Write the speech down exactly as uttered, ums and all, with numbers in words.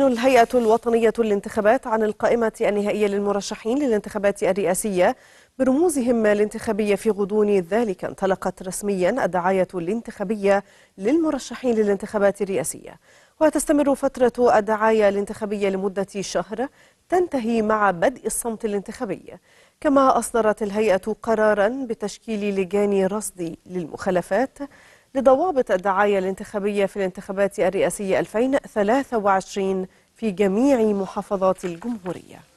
الهيئة الوطنية للانتخابات عن القائمة النهائية للمرشحين للانتخابات الرئاسية برموزهم الانتخابية في غضون ذلك انطلقت رسميا الدعاية الانتخابية للمرشحين للانتخابات الرئاسية، وتستمر فترة الدعاية الانتخابية لمدة شهر تنتهي مع بدء الصمت الانتخابي. كما أصدرت الهيئة قرارا بتشكيل لجان رصد للمخالفات لضوابط الدعاية الانتخابية في الانتخابات الرئاسية ألفين وثلاثة وعشرين في جميع محافظات الجمهورية.